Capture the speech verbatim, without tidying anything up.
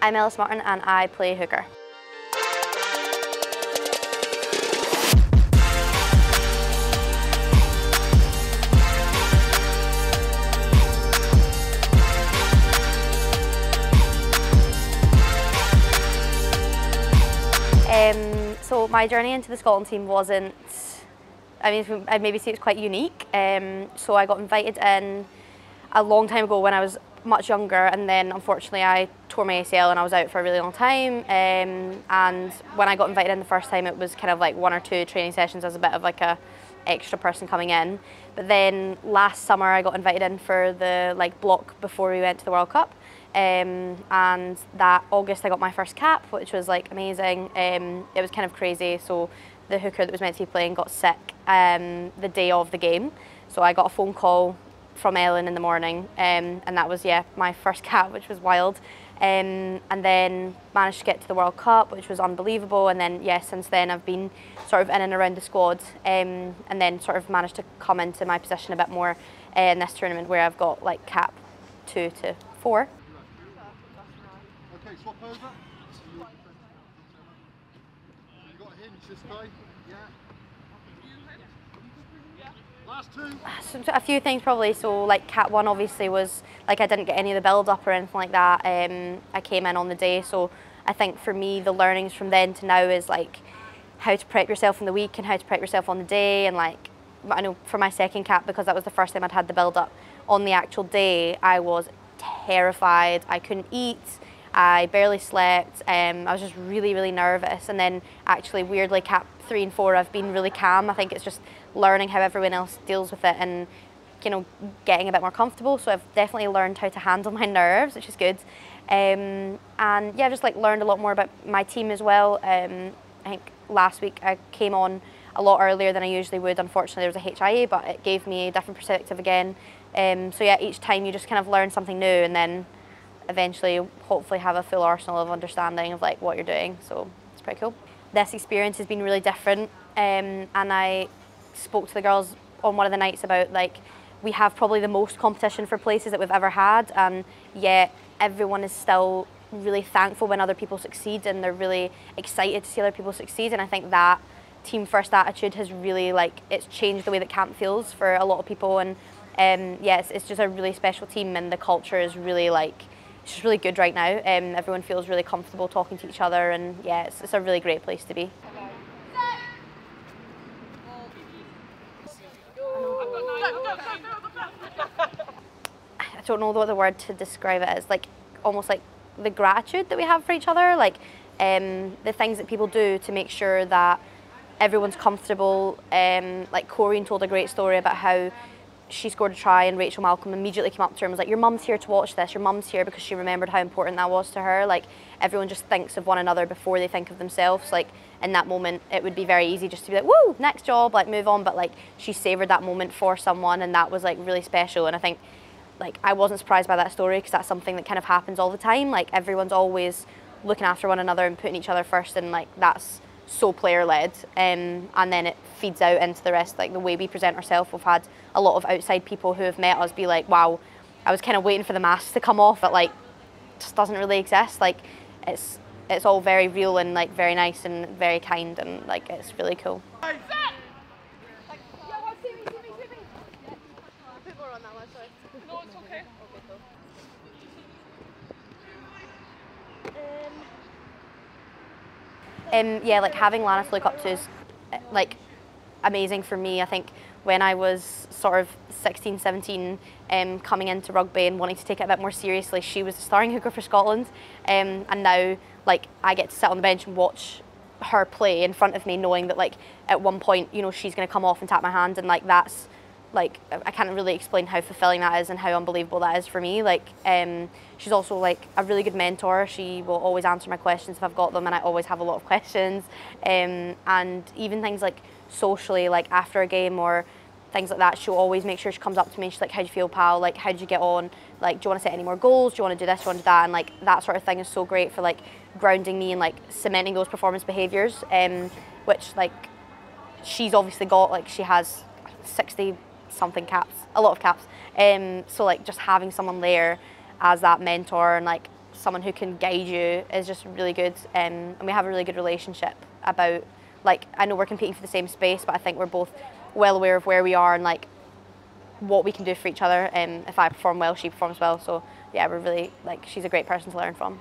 I'm Ellis Martin and I play hooker. Um, so my journey into the Scotland team wasn't, I mean, I'd maybe say it's quite unique. Um, so I got invited in a long time ago when I was much younger, and then unfortunately I tore my A C L and I was out for a really long time. Um, and when I got invited in the first time, it was kind of like one or two training sessions as a bit of like a extra person coming in. But then last summer I got invited in for the like block before we went to the World Cup. Um, and that August I got my first cap, which was like amazing. Um, it was kind of crazy. So the hooker that was meant to be playing got sick um, the day of the game, so I got a phone call from Ellen in the morning, um, and that was yeah my first cap, which was wild. Um, and then managed to get to the World Cup, which was unbelievable. And then yeah, since then I've been sort of in and around the squad, um, and then sort of managed to come into my position a bit more uh, in this tournament where I've got like cap two to four. Swap over. You got a hinge this day. Yeah. Last two. So, a few things probably. So like cat one obviously was like I didn't get any of the build up or anything like that. Um, I came in on the day. So I think for me the learnings from then to now is like how to prep yourself in the week and how to prep yourself on the day. And like I know for my second cat, because that was the first time I'd had the build up on the actual day, I was terrified. I couldn't eat. I barely slept, um, I was just really, really nervous. And then actually weirdly cap three and four, I've been really calm. I think it's just learning how everyone else deals with it and, you know, getting a bit more comfortable. So I've definitely learned how to handle my nerves, which is good. Um, and yeah, I've just like learned a lot more about my team as well. Um, I think last week I came on a lot earlier than I usually would. Unfortunately there was a H I A, but it gave me a different perspective again. Um, so yeah, each time you just kind of learn something new and then eventually hopefully have a full arsenal of understanding of like what you're doing, so it's pretty cool. This experience has been really different, um, and I spoke to the girls on one of the nights about like we have probably the most competition for places that we've ever had, and yet everyone is still really thankful when other people succeed and they're really excited to see other people succeed. And I think that team first attitude has really like it's changed the way that camp feels for a lot of people. And um, yes, it's just a really special team and the culture is really like it's just really good right now. Um, everyone feels really comfortable talking to each other, and yeah, it's, it's a really great place to be. I don't know what the word to describe it is. Like almost like the gratitude that we have for each other, like um, the things that people do to make sure that everyone's comfortable. Um, like Corinne told a great story about how she scored a try and Rachel Malcolm immediately came up to her and was like, your mum's here to watch this, your mum's here, because she remembered how important that was to her. Like everyone just thinks of one another before they think of themselves. Like in that moment it would be very easy just to be like, woo, next job, like move on, but like she savoured that moment for someone, and that was like really special. And I think like I wasn't surprised by that story because that's something that kind of happens all the time. Like everyone's always looking after one another and putting each other first, and like that's so player led, um, and then it feeds out into the rest, like the way we present ourselves. We've had a lot of outside people who have met us be like, wow, I was kind of waiting for the mask to come off, but like just doesn't really exist. Like it's it's all very real and like very nice and very kind, and like it's really cool. Um, yeah, like having Lana to look up to is like amazing for me. I think when I was sort of sixteen, seventeen, um, coming into rugby and wanting to take it a bit more seriously, she was the starting hooker for Scotland, um, and now like I get to sit on the bench and watch her play in front of me, knowing that like at one point, you know, she's going to come off and tap my hand, and like that's like I can't really explain how fulfilling that is and how unbelievable that is for me. Like um, she's also like a really good mentor. She will always answer my questions if I've got them, and I always have a lot of questions. Um, and even things like socially, like after a game or things like that, she'll always make sure she comes up to me and she's like, how do you feel, pal? Like, how did you get on? Like, do you want to set any more goals? Do you want to do this? Do you want to do that? And like that sort of thing is so great for like grounding me and like cementing those performance behaviours, um, which like she's obviously got. Like she has sixty something caps, a lot of caps, um, so like just having someone there as that mentor and like someone who can guide you is just really good, um, and we have a really good relationship about, like, I know we're competing for the same space, but I think we're both well aware of where we are and like what we can do for each other. And um, if I perform well, she performs well, so yeah, we're really, like, she's a great person to learn from.